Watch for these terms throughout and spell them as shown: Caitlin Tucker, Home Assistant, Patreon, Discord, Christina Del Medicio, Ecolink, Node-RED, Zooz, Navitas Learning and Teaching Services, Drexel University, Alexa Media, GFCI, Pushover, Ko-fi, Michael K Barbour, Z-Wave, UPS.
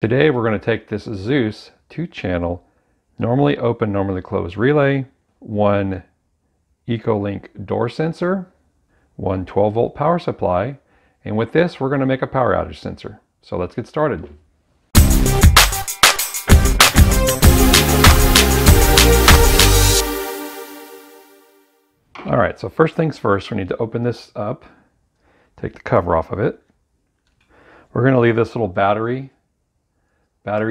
Today we're going to take this Zooz 2-channel normally open, normally closed relay, one Ecolink door sensor, one 12-volt power supply, and with this we're going to make a power outage sensor. So let's get started. All right, so first things first, we need to open this up, take the cover off of it. We're going to leave this little battery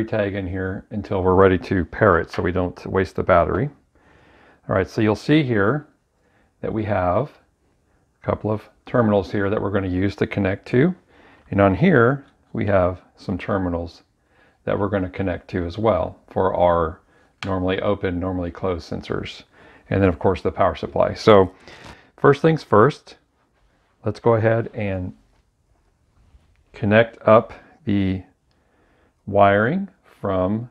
tag in here until we're ready to pair it so we don't waste the battery. All right, so you'll see here that we have a couple of terminals here that we're going to use to connect to. And on here, we have some terminals that we're going to connect to as well for our normally open, normally closed sensors. And then of course the power supply. So first things first, let's go ahead and connect up the wiring from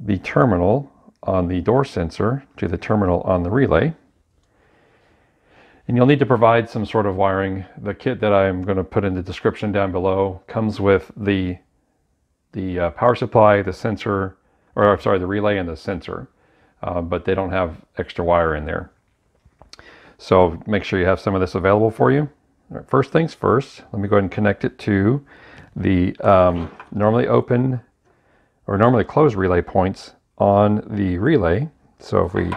the terminal on the door sensor to the terminal on the relay. And you'll need to provide some sort of wiring. The kit that I'm going to put in the description down below comes with the power supply, the sensor, or I'm sorry, the relay and the sensor. But they don't have extra wire in there. So make sure you have some of this available for you. All right, first things first, let me go ahead and connect it to the normally open or normally closed relay points on the relay. So if we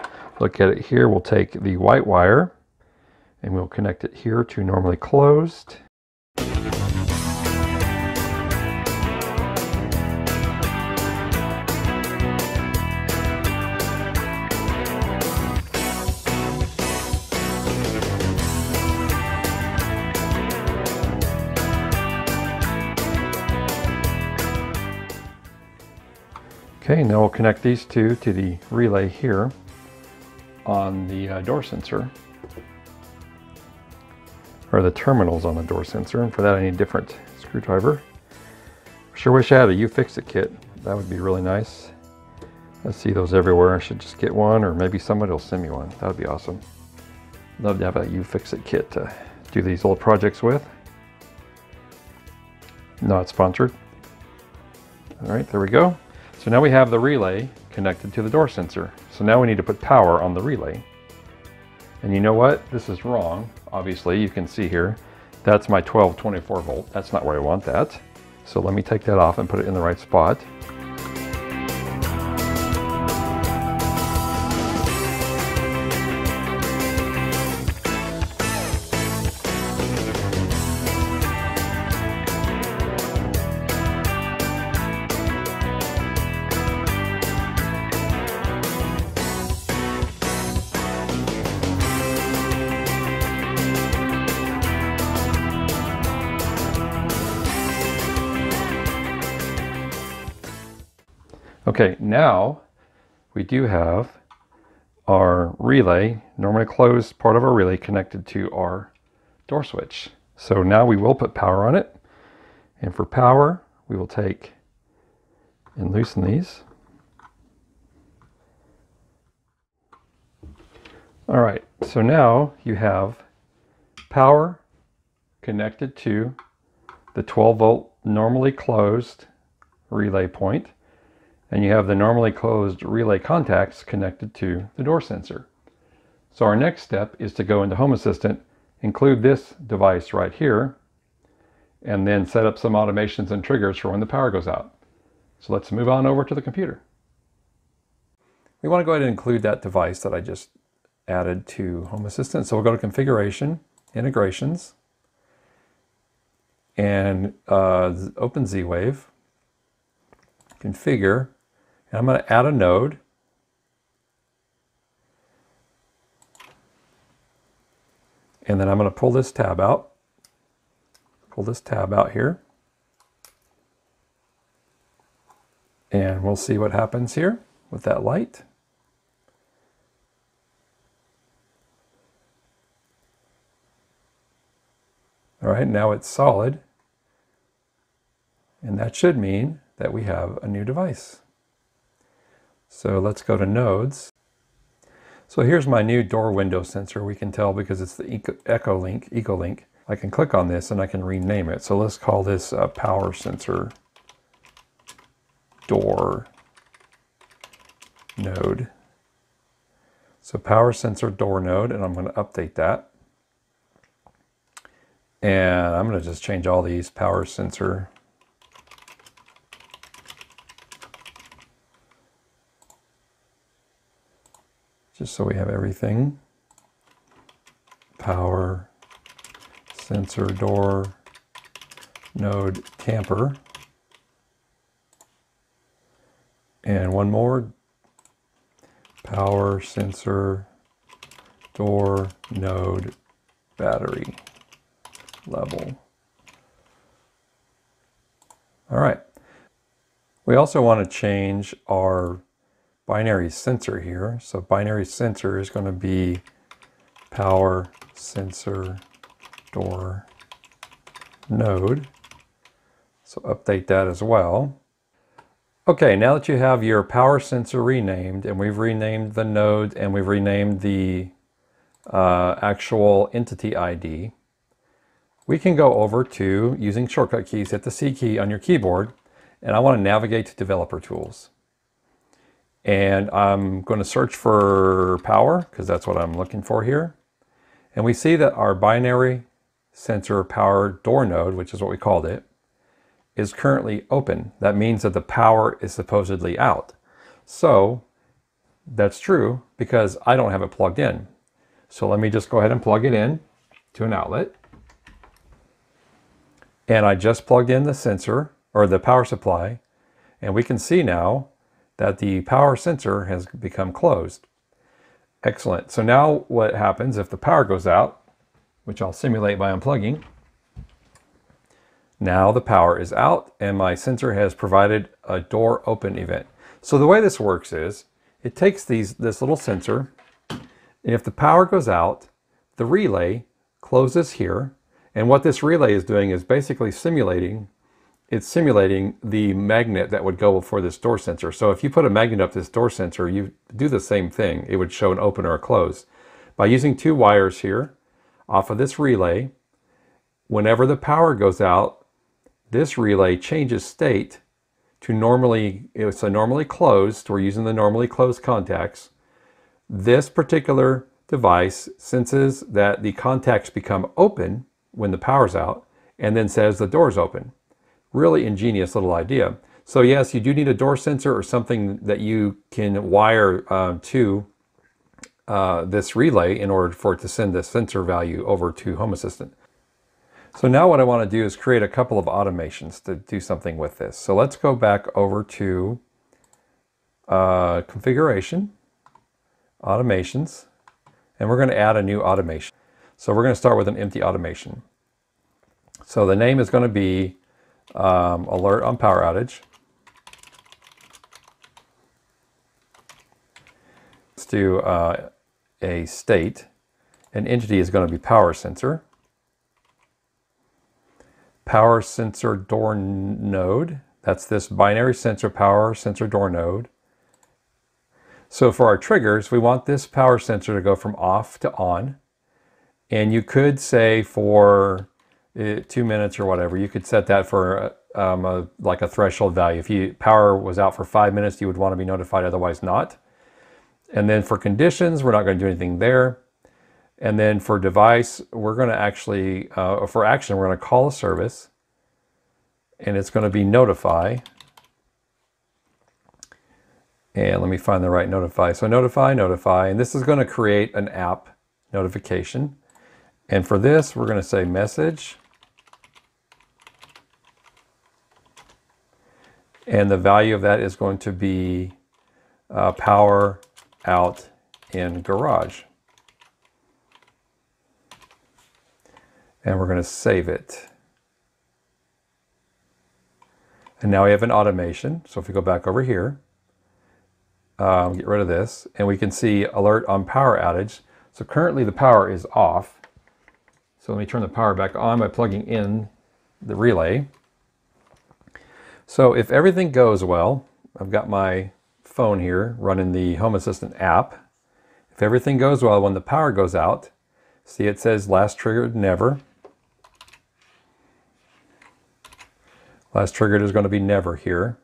look at it here, we'll take the white wire and we'll connect it here to normally closed. Okay, now we'll connect these two to the relay here on the door sensor, or the terminals on the door sensor. And for that, I need a different screwdriver. Sure wish I had a You-Fix-It kit. That would be really nice. I see those everywhere. I should just get one, or maybe somebody will send me one. That would be awesome. Love to have a You-Fix-It kit to do these little projects with. Not sponsored. All right, there we go. So now we have the relay connected to the door sensor. So now we need to put power on the relay. And you know what? This is wrong. Obviously, you can see here, that's my 1224 volt. That's not where I want that. So let me take that off and put it in the right spot. Okay, now we do have our relay, normally closed part of our relay connected to our door switch. So now we will put power on it. And for power, we will take and loosen these. All right, so now you have power connected to the 12-volt normally closed relay point. And you have the normally closed relay contacts connected to the door sensor. So our next step is to go into Home Assistant, include this device right here, and then set up some automations and triggers for when the power goes out. So let's move on over to the computer. We want to go ahead and include that device that I just added to Home Assistant. So we'll go to Configuration, Integrations, and open Z-Wave, Configure. And I'm going to add a node. And then I'm going to pull this tab out. Pull this tab out here. And we'll see what happens here with that light. All right, now it's solid. And that should mean that we have a new device. So let's go to nodes. So here's my new door window sensor. We can tell because it's the Ecolink. I can click on this and I can rename it. So let's call this a power sensor door node. So power sensor door node, and I'm going to update that. And I'm going to just change all these power sensor. Just so we have everything. Power sensor door node tamper. And one more. Power sensor door node battery level. All right. We also want to change our binary sensor here. So binary sensor is going to be power sensor door node. So update that as well. Okay, now that you have your power sensor renamed, and we've renamed the node, and we've renamed the actual entity ID, we can go over to, using shortcut keys, hit the C key on your keyboard, and I want to navigate to developer tools. And I'm going to search for power, because that's what I'm looking for here. And we see that our binary sensor power door node, which is what we called it, is currently open. That means that the power is supposedly out. So that's true because I don't have it plugged in. So let me just go ahead and plug it in to an outlet. And I just plugged in the sensor or the power supply. And we can see now that the power sensor has become closed. Excellent. So now what happens if the power goes out, which I'll simulate by unplugging. Now the power is out and my sensor has provided a door open event. So the way this works is it takes this little sensor, and if the power goes out, the relay closes here. And what this relay is doing is basically simulating the magnet that would go before this door sensor. So if you put a magnet up this door sensor, you do the same thing. It would show an open or a close. By using two wires here off of this relay, whenever the power goes out, this relay changes state to normally closed. We're using the normally closed contacts. This particular device senses that the contacts become open when the power's out and then says the door's open. Really ingenious little idea. So yes, you do need a door sensor or something that you can wire to this relay in order for it to send the sensor value over to Home Assistant. So now what I want to do is create a couple of automations to do something with this. So let's go back over to configuration, automations, and we're going to add a new automation. So we're going to start with an empty automation. So the name is going to be alert on power outage. Let's do a state, and entity is going to be power sensor. Power sensor door node. That's this binary sensor power sensor door node. So for our triggers, we want this power sensor to go from off to on. And you could say for 2 minutes or whatever, you could set that for like a threshold value. If you power was out for 5 minutes, you would want to be notified, otherwise not. And then for conditions, we're not going to do anything there. And then for device, we're going to actually, for action, we're going to call a service, and it's going to be notify. And let me find the right notify. So notify, and this is going to create an app notification. And for this, we're going to say message. And the value of that is going to be power out in garage. And we're going to save it. And now we have an automation. So if we go back over here, get rid of this, and we can see alert on power outage. So currently the power is off. So let me turn the power back on by plugging in the relay. So if everything goes well, I've got my phone here running the Home Assistant app. If everything goes well, when the power goes out, see it says last triggered, never. Last triggered is going to be never here.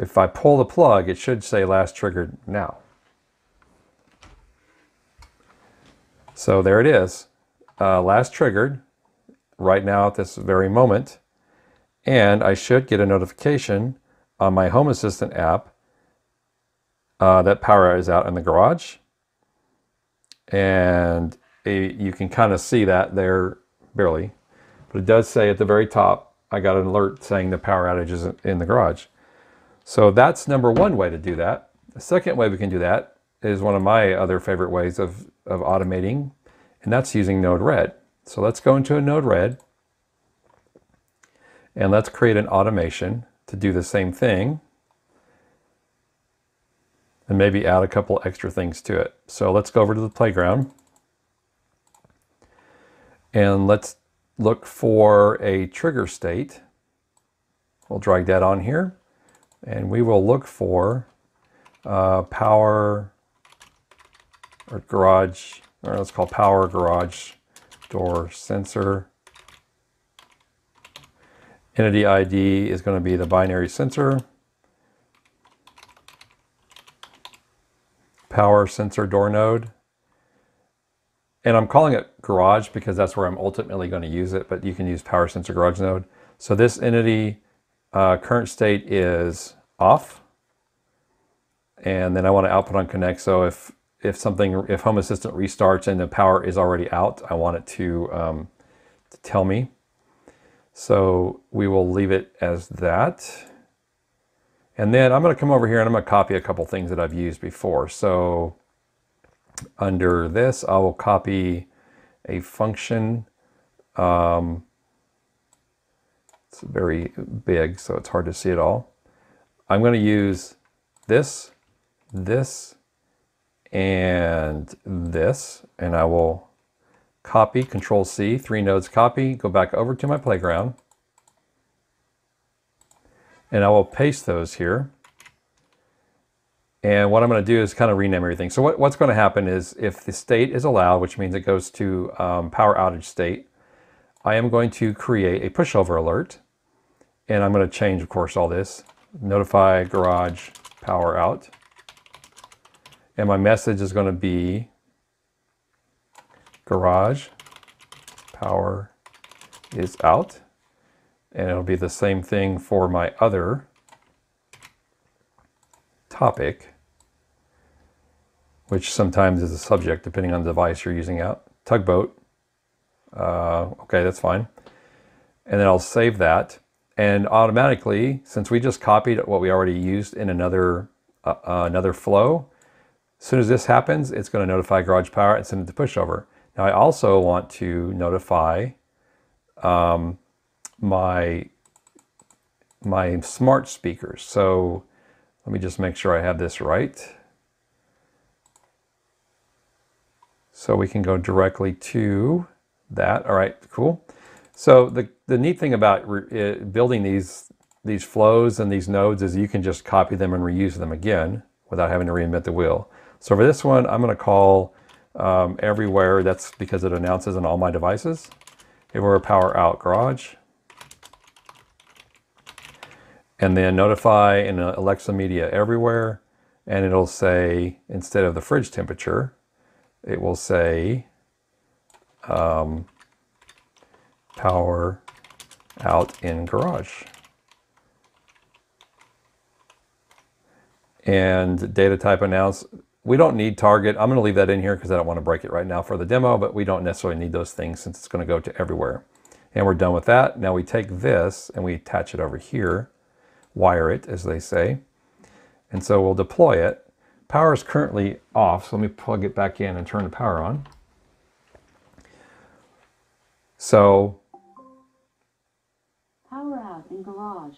if I pull the plug, it should say last triggered now. So there it is, last triggered right now at this very moment. And I should get a notification on my Home Assistant app that power is out in the garage. And you can kind of see that there barely, but it does say at the very top, I got an alert saying the power outage is in the garage. So that's number one way to do that. The second way we can do that is one of my other favorite ways of automating, and that's using Node-RED. So let's go into a Node-RED and let's create an automation to do the same thing and maybe add a couple extra things to it. So let's go over to the playground and let's look for a trigger state. We'll drag that on here and we will look for power or garage, or let's call power garage door sensor. Entity ID is going to be the binary sensor. Power sensor door node. And I'm calling it garage because that's where I'm ultimately going to use it, but you can use power sensor garage node. So this entity current state is off. And then I want to output on connect. So if Home Assistant restarts and the power is already out, I want it to tell me. So we will leave it as that. And then I'm going to come over here and I'm going to copy a couple things that I've used before. So under this, I will copy a function. It's very big, so it's hard to see it all. I'm going to use this, and this, and I will copy, Control C, 3 nodes copy, go back over to my playground, and I will paste those here. And what I'm going to do is kind of rename everything. So what's going to happen is if the state is allowed, which means it goes to power outage state, I am going to create a pushover alert, and I'm going to change, of course, all this. Notify garage power out. And my message is going to be garage power is out. And it'll be the same thing for my other topic, which sometimes is a subject depending on the device you're using out. Tugboat. Okay, that's fine. And then I'll save that. And automatically, since we just copied what we already used in another flow, as soon as this happens, it's going to notify garage power and send it to pushover. Now I also want to notify my smart speakers. So let me just make sure I have this right. So we can go directly to that. All right, cool. So the neat thing about building these flows and these nodes is you can just copy them and reuse them again without having to reinvent the wheel. So for this one, I'm going to call everywhere. That's because it announces on all my devices. Everywhere power out garage. And then notify in Alexa Media everywhere. And it'll say, instead of the fridge temperature, it will say power out in garage. And data type announce. We don't need target. I'm going to leave that in here because I don't want to break it right now for the demo, but we don't necessarily need those things since it's going to go to everywhere. And we're done with that. Now we take this and we attach it over here, wire it as they say. And so we'll deploy it. Power is currently off. So let me plug it back in and turn the power on. So power out in garage.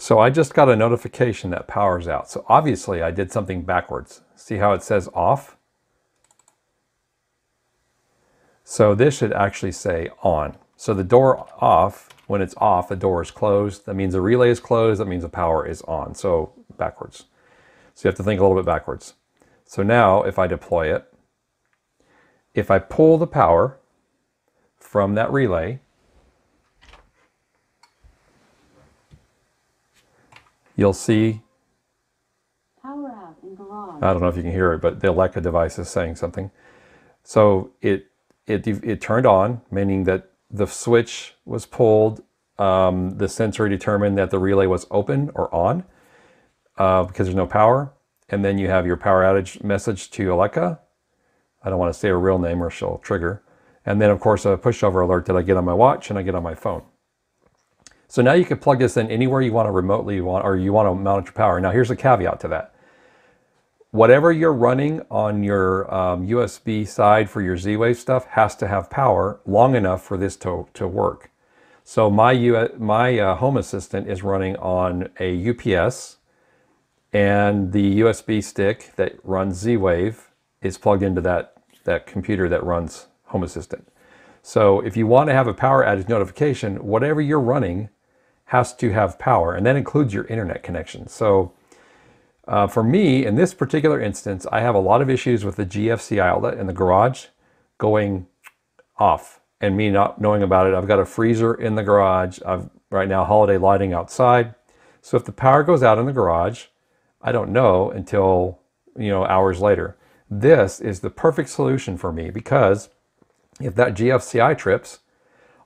So I just got a notification that power's out. So obviously I did something backwards. See how it says off? So this should actually say on. So the door off, when it's off, the door is closed. That means the relay is closed. That means the power is on. So backwards. So you have to think a little bit backwards. So now if I deploy it, if I pull the power from that relay, you'll see I don't know if you can hear it, but the Alexa device is saying something. So it turned on, meaning that the switch was pulled. The sensor determined that the relay was open or on because there's no power. And then you have your power outage message to Alexa. I don't want to say her real name or she'll trigger. And then of course a pushover alert that I get on my watch and I get on my phone. So now you can plug this in anywhere you want to remotely, or you want to monitor power. Now here's a caveat to that. Whatever you're running on your USB side for your Z-Wave stuff has to have power long enough for this to work. So my Home Assistant is running on a UPS, and the USB stick that runs Z-Wave is plugged into that computer that runs Home Assistant. So if you want to have a power outage notification, whatever you're running has to have power, and that includes your internet connection. So for me, in this particular instance, I have a lot of issues with the GFCI outlet in the garage going off and me not knowing about it. I've got a freezer in the garage. I've right now holiday lighting outside. So if the power goes out in the garage, I don't know until, you know, hours later. This is the perfect solution for me because if that GFCI trips,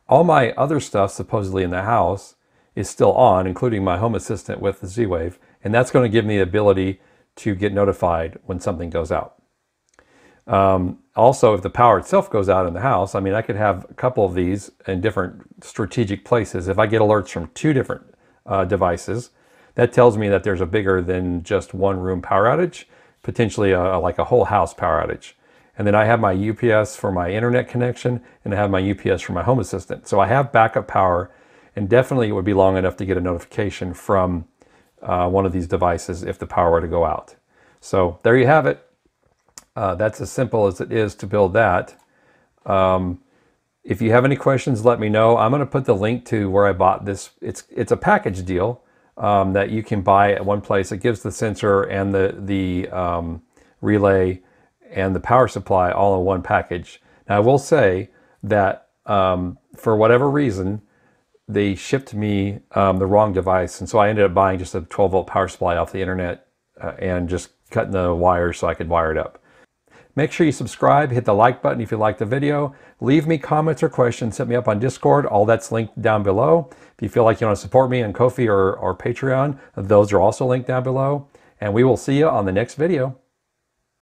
all my other stuff supposedly in the house is still on, including my Home Assistant with the Z-Wave, and that's going to give me the ability to get notified when something goes out. Also, if the power itself goes out in the house, I mean, I could have a couple of these in different strategic places. If I get alerts from two different devices, that tells me that there's a bigger than just one room power outage, potentially like a whole house power outage. And then I have my UPS for my internet connection, and I have my UPS for my Home Assistant. So I have backup power, and definitely it would be long enough to get a notification from one of these devices if the power were to go out. So there you have it. That's as simple as it is to build that. If you have any questions, let me know. I'm going to put the link to where I bought this. It's a package deal that you can buy at one place. It gives the sensor and the relay and the power supply all in one package. Now I will say that for whatever reason, they shipped me the wrong device. And so I ended up buying just a 12 volt power supply off the internet and just cutting the wires so I could wire it up. Make sure you subscribe, hit the like button if you like the video. Leave me comments or questions, hit me up on Discord. All that's linked down below. If you feel like you want to support me on Ko-fi or Patreon, those are also linked down below. And we will see you on the next video.